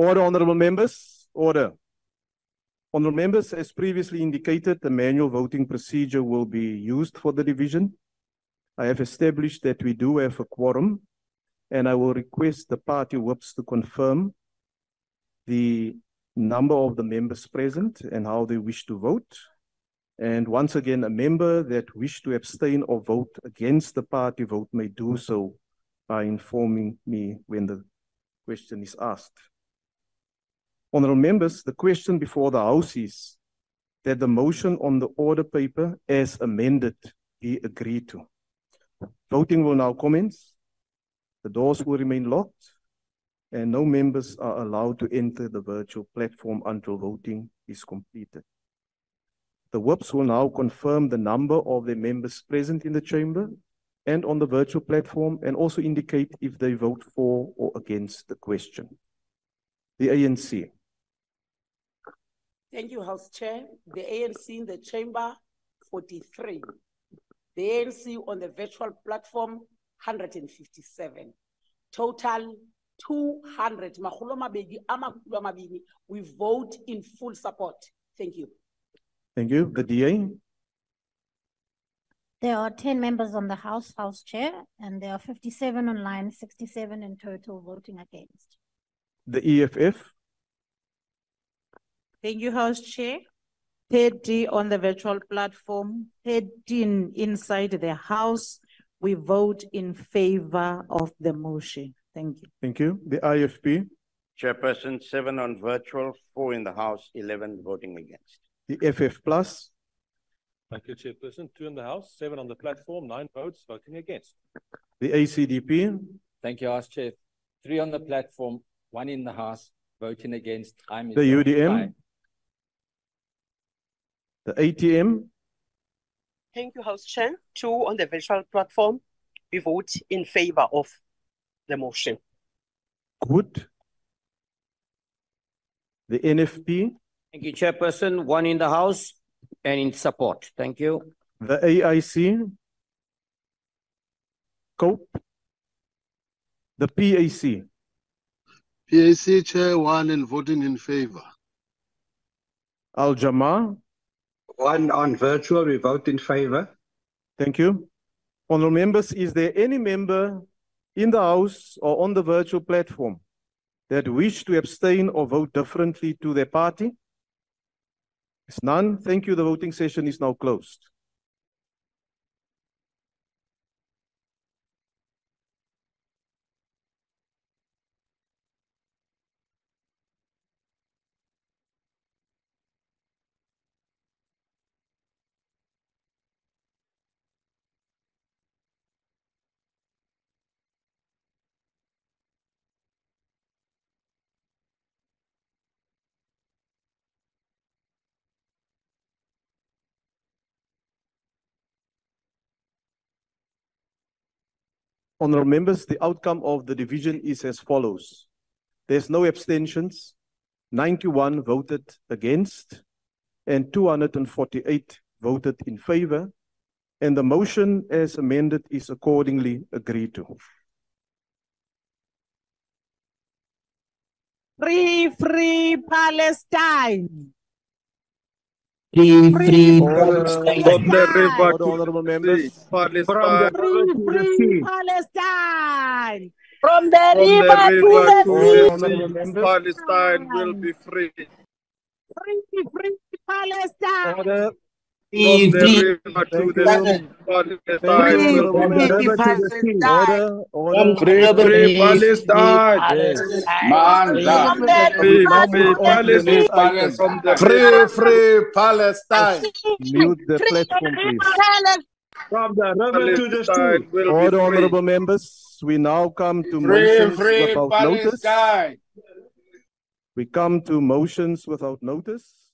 Order, honourable members. Order. Honourable members, as previously indicated, the manual voting procedure will be used for the division. I have established that we do have a quorum, and I will request the party whips to confirm the number of the members present and how they wish to vote. And once again, a member that wishes to abstain or vote against the party vote may do so by informing me when the question is asked. Honourable members, the question before the House is that the motion on the order paper as amended be agreed to. Voting will now commence. The doors will remain locked and no members are allowed to enter the virtual platform until voting is completed. The WIPs will now confirm the number of the members present in the chamber and on the virtual platform, and also indicate if they vote for or against the question. The ANC. Thank you, House Chair. The ANC in the chamber, 43. The ANC on the virtual platform, 157. Total 200. We vote in full support. Thank you. Thank you. The DA. There are 10 members on the House Chair, and there are 57 online, 67 in total voting against. The EFF. Thank you, House Chair. 30 on the virtual platform, 13 inside the House. We vote in favor of the motion. Thank you. Thank you. The IFP. Chairperson, 7 on virtual, 4 in the House, 11 voting against. The FF Plus. Thank you, Chairperson. 2 in the House, 7 on the platform, 9 votes voting against. The ACDP. Thank you, House Chair. 3 on the platform, 1 in the House, voting against. The UDM. Aye. The ATM. Thank you, House Chair. 2 on the virtual platform. We vote in favor of the motion. Good. The NFP. Thank you, Chairperson. 1 in the House and in support. Thank you. The AIC. COPE. The PAC. PAC, Chair, 1 and voting in favor. Al Jama. 1 on virtual, we vote in favor. Thank you. Honourable members, is there any member in the House or on the virtual platform that wish to abstain or vote differently to their party? There's none. Thank you. The voting session is now closed. Honourable members, the outcome of the division is as follows. There's no abstentions, 91 voted against, and 248 voted in favour, and the motion as amended is accordingly agreed to. Free Palestine! Free Palestine. From the river to the sea, Palestine will be free. Free Palestine. Order. From the river to the sea, Palestine will be free. Order. Free Palestine. Free Palestine. Mute the platform, please. From the river to the sea. Order, honourable members. We now come to motions without notice. We come to motions without notice.